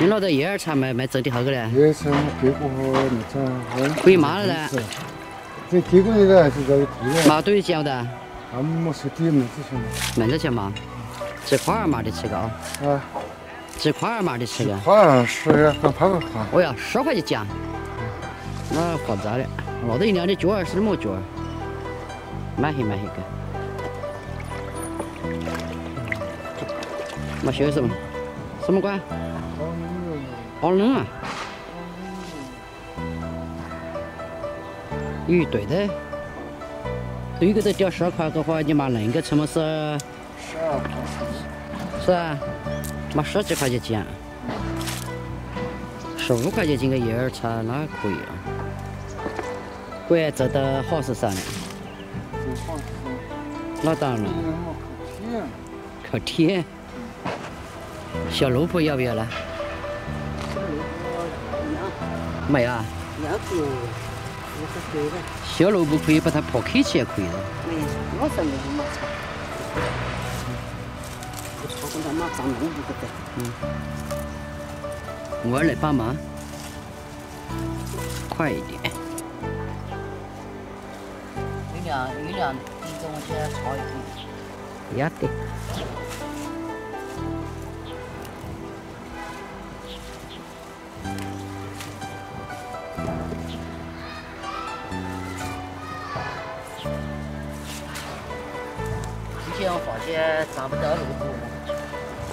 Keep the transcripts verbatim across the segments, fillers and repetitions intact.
你老头一二茶卖卖走的好个嘞？一二茶别个好，你茶可以卖了嘞。这提供的还是在提的。卖多少钱的？俺们没收的，没这钱。没这钱嘛？几块二毛的吃个啊？啊。几块二毛的吃个？块二十，跟八块块。哎呀，十块一斤。那搞砸了，老头一两的脚二十毛脚，买黑买黑个。没学什么？什么瓜？ 好冷啊！有对的，有一个在掉十块的话，你买另一个成本是十二块，是啊，买十几块一斤，十五块一斤的一二茶那可以啊。乖，走到好市上了。那当然。烤天。小萝卜要不要了？ 没啊，小萝卜可以把它泡开去也可以的。没有，我说没有嘛。我炒过他妈长萝卜的。嗯。我来帮忙，快一点。有两有两滴东西炒一点。要得。 好些长不得萝卜。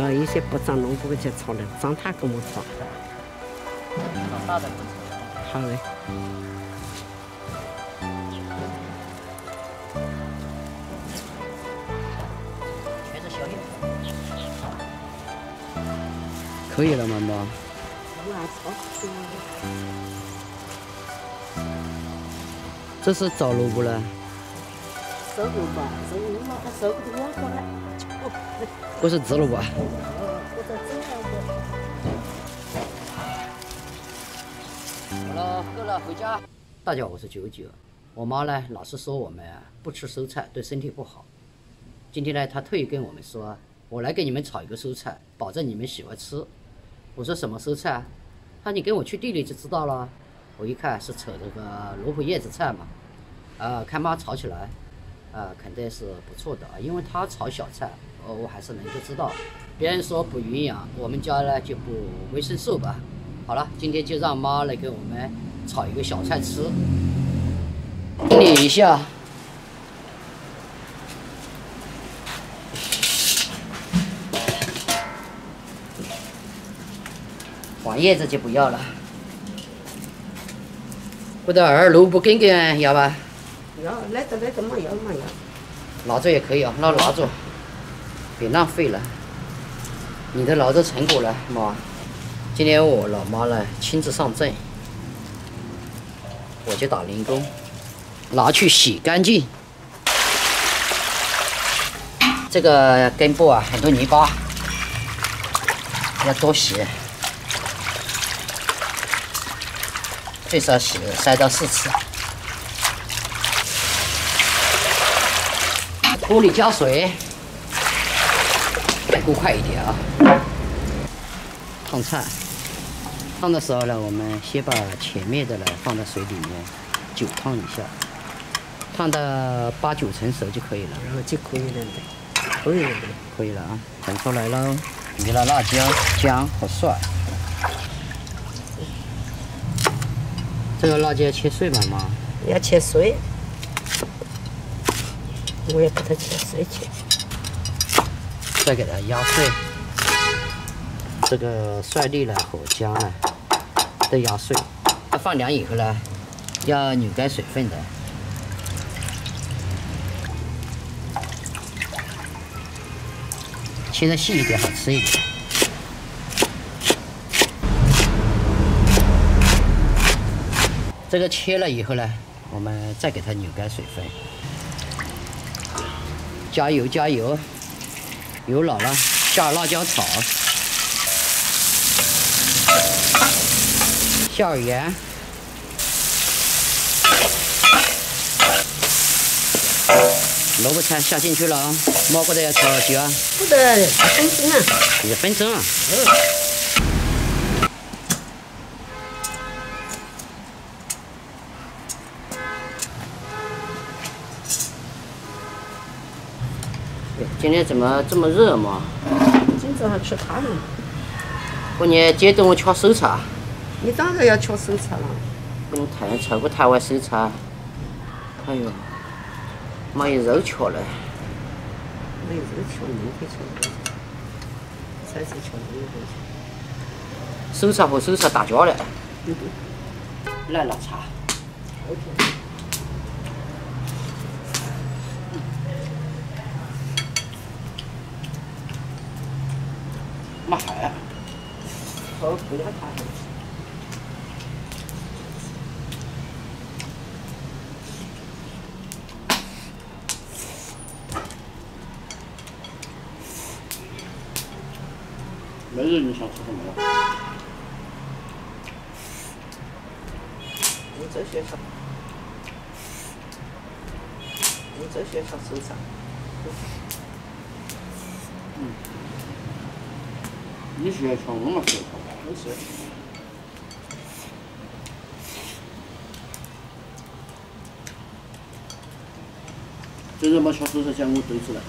啊，有些不长萝卜的就炒了，长它跟我炒。长大的不炒。好嘞。全是小叶子。可以了，妈妈。我还炒不多。这是枣萝卜了。 手萝卜，手你妈他手给挖过来。我是紫萝卜。我是真萝卜。好了，够了，回家。大家好，我是九九。我妈呢，老是说我们不吃蔬菜对身体不好。今天呢，她特意跟我们说，我来给你们炒一个蔬菜，保证你们喜欢吃。我说什么蔬菜？她说你跟我去地里就知道了。我一看是扯这个萝卜叶子菜嘛，啊、呃，看妈炒起来。 啊，肯定是不错的啊，因为他炒小菜，呃，我还是能够知道。别人说补营养，我们家呢就补维生素吧。好了，今天就让妈来给我们炒一个小菜吃。整理一下，黄叶子就不要了，或者儿萝卜根根要吧。 要来着来着嘛要嘛要，拿着也可以啊，那拿着，别浪费了。你都拿着成果了，妈。今天我老妈呢亲自上阵，我就打零工，拿去洗干净。这个根部啊很多泥巴，要多洗，最少洗三到四次。 锅里加水，锅快一点啊！烫菜，烫的时候呢，我们先把前面的呢放在水里面久烫一下，烫到八九成熟就可以了。然后就可以了，可以了，可以了啊！盛出来喽，你的辣椒、姜和蒜，这个辣椒切碎吧，妈。要切碎。 我也给它切碎切，再给它压碎。这个蒜粒呢和姜呢都压碎。放凉以后呢，要扭干水分的。切的细一点，好吃一点。这个切了以后呢，我们再给它扭干水分。 加油加油！油老了，下辣椒炒，下盐，萝卜菜下进去了啊！猫过来要炒几啊？不得，十分钟啊！十分钟啊！嗯。今天怎么这么热嘛？今早上吃茶了。过年接着我吃手茶。你当然要吃手茶了。跟你太阳扯过台湾手茶。哎呦，没有肉吃了。没有肉吃，明天吃。才是吃明天吃。手茶和手茶打架了。嗯嗯。来了茶。OK。 嘛海啊，好不要它。没有你想吃什么？我这学校，我这学校收藏。嗯。 你喜欢吃，我嘛喜欢吃，我喜欢吃。这是没吃蔬菜酱，我都吃了。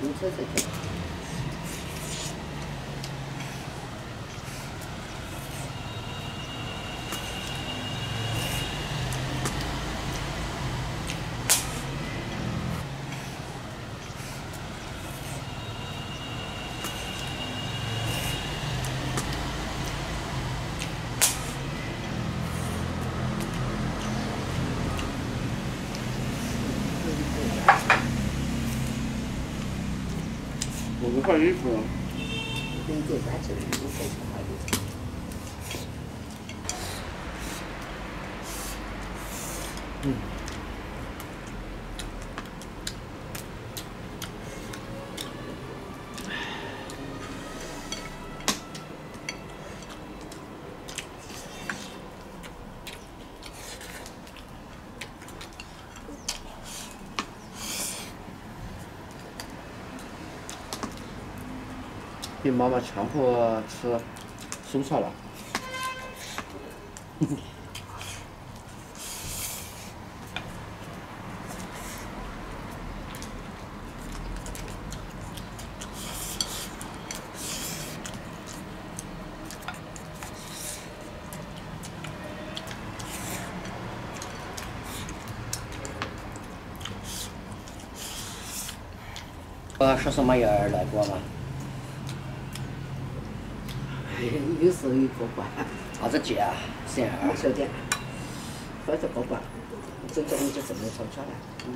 你吃这个。我不换衣服了。给你做啥吃的？我再去换衣服。嗯。被妈妈强迫吃蔬菜了。我说什么也来过吗？ 有时候有高官，二十几啊，三二。晓得，好多高官，今朝我就准备吵架了。嗯。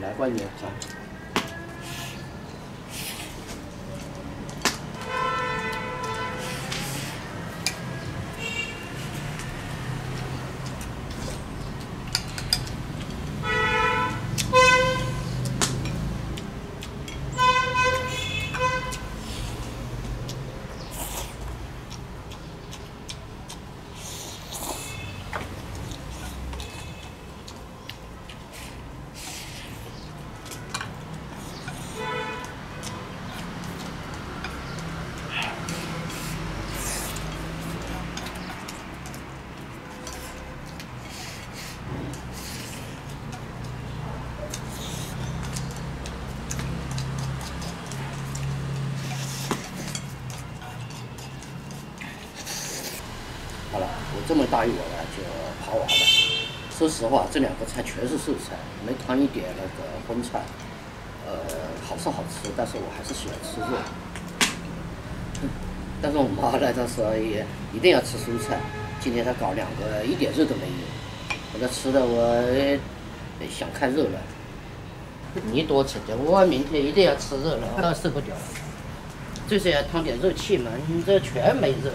来过年噻。这么大一碗呢，就扒完了。说实话，这两个菜全是素菜，没尝一点那个荤菜。呃，好吃好吃，但是我还是喜欢吃肉。但是我妈呢，她说也一定要吃蔬菜。今天她搞两个，一点肉都没有。我这吃的我想看肉了。你多吃点，我明天一定要吃肉了，我受不了了。最少要烫点肉气嘛，你这全没肉。